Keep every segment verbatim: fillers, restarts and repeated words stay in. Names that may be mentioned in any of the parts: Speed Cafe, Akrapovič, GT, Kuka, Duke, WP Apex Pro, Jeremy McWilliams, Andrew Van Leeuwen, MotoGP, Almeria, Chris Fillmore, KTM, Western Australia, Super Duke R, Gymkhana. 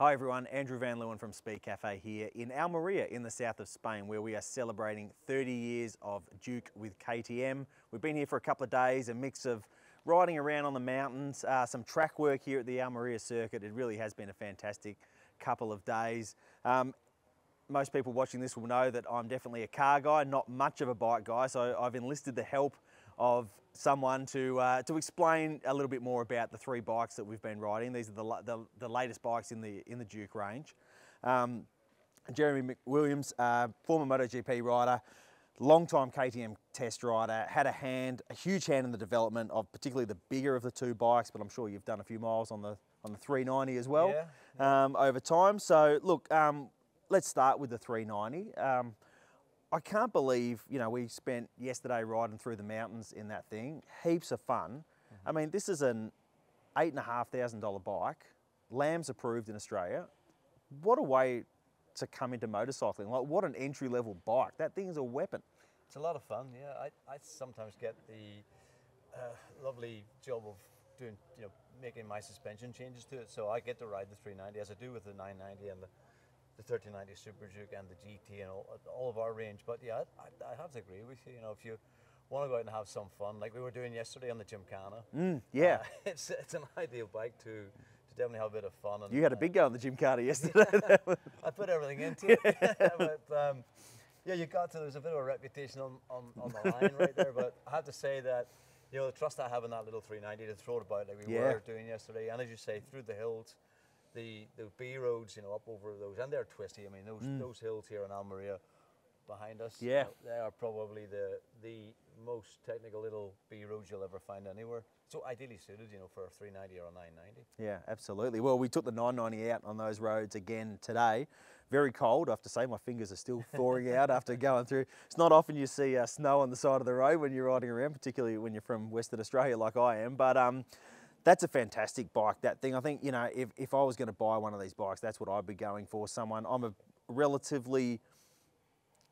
Hi everyone, Andrew Van Leeuwen from Speed Cafe here in Almeria in the south of Spain, where we are celebrating thirty years of Duke with K T M. We've been here for a couple of days, a mix of riding around on the mountains, uh, some track work here at the Almeria circuit. It really has been a fantastic couple of days. Um, most people watching this will know that I'm definitely a car guy, not much of a bike guy, so I've enlisted the help of someone to uh, to explain a little bit more about the three bikes that we've been riding. These are the the, the latest bikes in the in the Duke range. Um, Jeremy McWilliams, uh, former MotoGP rider, long-time K T M test rider, had a hand, a huge hand in the development of particularly the bigger of the two bikes. But I'm sure you've done a few miles on the on the three ninety as well, yeah, yeah. Um, over time. So look, um, let's start with the three ninety. Um, I can't believe, you know, we spent yesterday riding through the mountains in that thing. Heaps of fun. Mm-hmm. I mean, this is an eight and a half thousand dollar bike, Lamb's approved in Australia. What a way to come into motorcycling. Like, what an entry level bike. That thing is a weapon. It's a lot of fun, yeah. I, I sometimes get the uh, lovely job of doing, you know, making my suspension changes to it. So I get to ride the three ninety as I do with the nine ninety and the the thirteen ninety Super Duke and the G T and all, all of our range. But yeah, I, I have to agree with you. You know, if you want to go out and have some fun, like we were doing yesterday on the Gymkhana, mm, yeah, uh, it's it's an ideal bike to to definitely have a bit of fun. And, you had a big go on the Gymkhana yesterday. I put everything into it. But um, yeah, you got to, there was a bit of a reputation on, on, on the line right there. But I have to say that, you know, the trust I have in that little three ninety to throw it about like we yeah. were doing yesterday, and as you say, through the hills. The, the B roads, you know, up over those, and they're twisty. I mean, those mm. those hills here in Almeria behind us, yeah, you know, they are probably the the most technical little B roads you'll ever find anywhere. So ideally suited, you know, for a three ninety or a nine ninety. Yeah, absolutely. Well, we took the nine ninety out on those roads again today. Very cold, I have to say. My fingers are still thawing out after going through. It's not often you see uh, snow on the side of the road when you're riding around, particularly when you're from Western Australia like I am. But um. That's a fantastic bike, that thing. I think, you know, if, if I was going to buy one of these bikes, that's what I'd be going for. Someone, I'm a relatively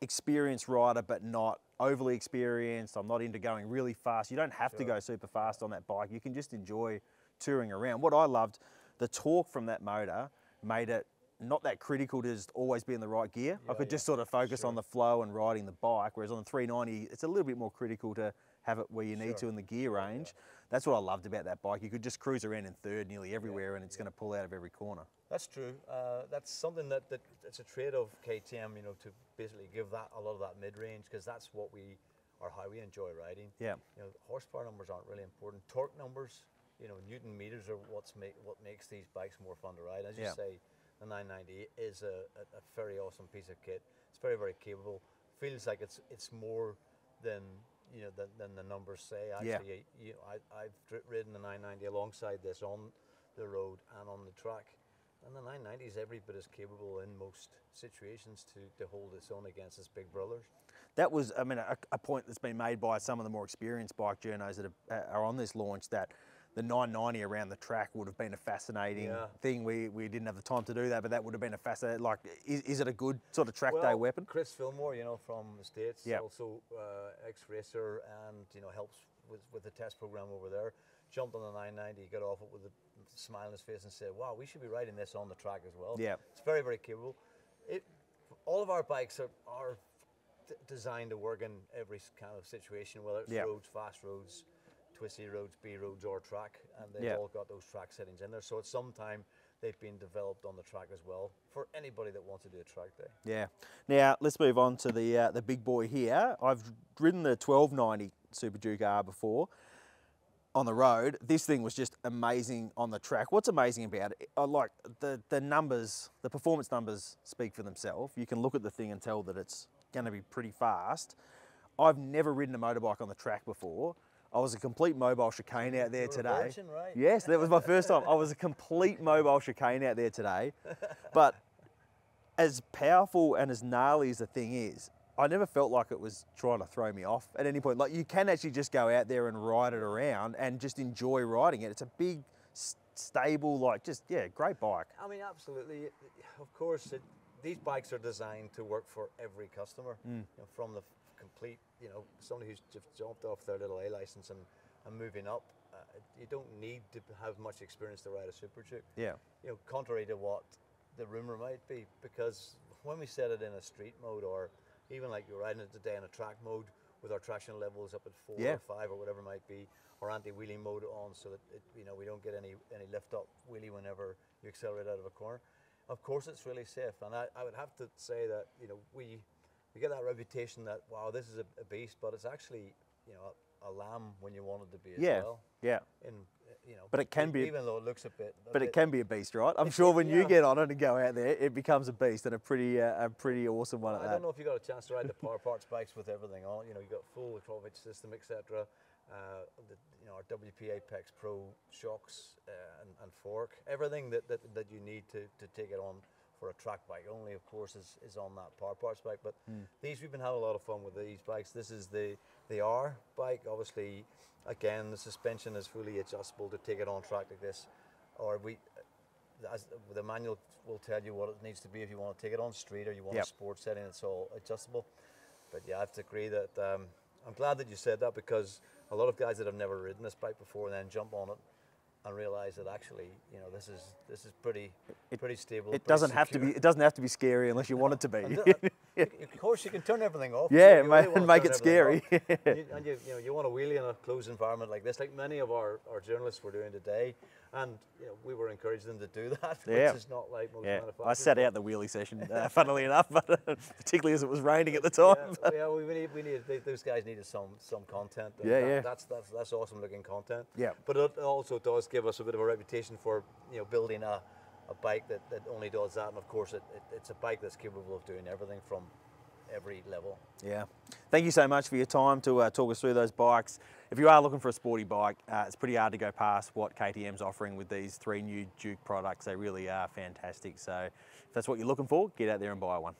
experienced rider, but not overly experienced. I'm not into going really fast. You don't have sure. to go super fast on that bike. You can just enjoy touring around. What I loved, the torque from that motor made it not that critical to just always be in the right gear. Yeah, I could yeah. just sort of focus sure. on the flow and riding the bike, whereas on the three ninety, it's a little bit more critical to have it where you need sure. to in the gear range. Yeah. That's what I loved about that bike. You could just cruise around in third nearly everywhere, yeah, and it's yeah. going to pull out of every corner. That's true. Uh, that's something that, that it's a trade of K T M, you know, to basically give that a lot of that mid-range, because that's what we, or how we enjoy riding. Yeah. You know, horsepower numbers aren't really important. Torque numbers, you know, Newton meters are what's make, what makes these bikes more fun to ride. As you yeah. say, the nine ninety is a, a, a very awesome piece of kit. It's very, very capable. Feels like it's it's more than, you know, than, than the numbers say. Actually, yeah. you know, I, I've ridden the nine ninety alongside this on the road and on the track, and the nine ninety is every bit as capable in most situations to, to hold its own against its big brothers. That was, I mean, a, a point that's been made by some of the more experienced bike journos that are, are on this launch, that the nine ninety around the track would have been a fascinating yeah. thing. We we didn't have the time to do that, but that would have been a fascinating, like, is, is it a good sort of track well, day weapon? Chris Fillmore, you know, from the States, yep. also uh, ex-racer and, you know, helps with, with the test program over there, jumped on the nine ninety, got off it with a smile on his face and said, wow, we should be riding this on the track as well. Yeah. It's very, very capable. It, all of our bikes are, are designed to work in every kind of situation, whether it's yep. roads, fast roads, twisty roads, B roads or track, and they've yeah. all got those track settings in there. So at some time they've been developed on the track as well for anybody that wants to do a track day. Yeah. Now let's move on to the uh, the big boy here. I've ridden the twelve ninety Super Duke R before on the road. This thing was just amazing on the track. What's amazing about it, I like the the numbers, the performance numbers speak for themselves. You can look at the thing and tell that it's going to be pretty fast. I've never ridden a motorbike on the track before. I was a complete mobile chicane out there today. Virgin, right? Yes, that was my first time. I was a complete mobile chicane out there today. But as powerful and as gnarly as the thing is, I never felt like it was trying to throw me off at any point. Like, you can actually just go out there and ride it around and just enjoy riding it. It's a big, stable, like, just, yeah, great bike. I mean, absolutely. Of course, it, these bikes are designed to work for every customer, mm. you know, from the complete, you know, somebody who's just jumped off their little A license and, and moving up, uh, you don't need to have much experience to ride a Super Duke. Yeah. You know, contrary to what the rumor might be, because when we set it in a street mode, or even like you're riding it today in a track mode with our traction levels up at four yeah. or five or whatever it might be, or anti-wheelie mode on so that it, you know, we don't get any, any lift up wheelie whenever you accelerate out of a corner. Of course it's really safe, and I, I would have to say that, you know, we we get that reputation that, wow, this is a, a beast, but it's actually, you know, a, a lamb when you want it to be as yeah. well. Yeah, yeah. You know, but it can be, even though it looks a bit. A but bit, it can be a beast, right? I'm sure when yeah. you get on it and go out there, it becomes a beast and a pretty, uh, a pretty awesome one. Well, at I that. don't know if you got a chance to ride the power parts bikes with everything on. You know, you got full Akrapovič system, et cetera. Uh, you know, our W P Apex Pro shocks uh, and, and fork, everything that, that that you need to to take it on for a track bike. Only, of course, is is on that power parts bike. But mm. these, we've been having a lot of fun with these bikes. This is the the R bike. Obviously, again, the suspension is fully adjustable to take it on track like this, or we, as the manual will tell you what it needs to be if you want to take it on street or you want yep. a sport setting. It's all adjustable. But yeah, I have to agree that um, I'm glad that you said that, because a lot of guys that have never ridden this bike before and then jump on it and realize that actually, you know, this is this is pretty it, pretty stable. It pretty doesn't secure. have to be. It doesn't have to be scary unless you no. want it to be. And, and, and of course, you can turn everything off. Yeah, and really make it scary. Yeah. And, you, and you, you know, you want to wheelie in a closed environment like this, like many of our, our journalists were doing today, and you know, we were encouraging them to do that, which yeah. is not like most yeah. manufacturers. I sat out the wheelie session, uh, funnily enough, but uh, particularly as it was raining at the time. Yeah, yeah we, we need we need they, those guys needed some some content. Yeah, that, yeah. That's that's that's awesome looking content. Yeah, but it also does give us a bit of a reputation for, you know, building a, a bike that, that only does that, and of course it, it, it's a bike that's capable of doing everything from every level. Yeah, thank you so much for your time to uh, talk us through those bikes. If you are looking for a sporty bike, uh, it's pretty hard to go past what K T M's offering with these three new Duke products. They really are fantastic, so if that's what you're looking for, get out there and buy one.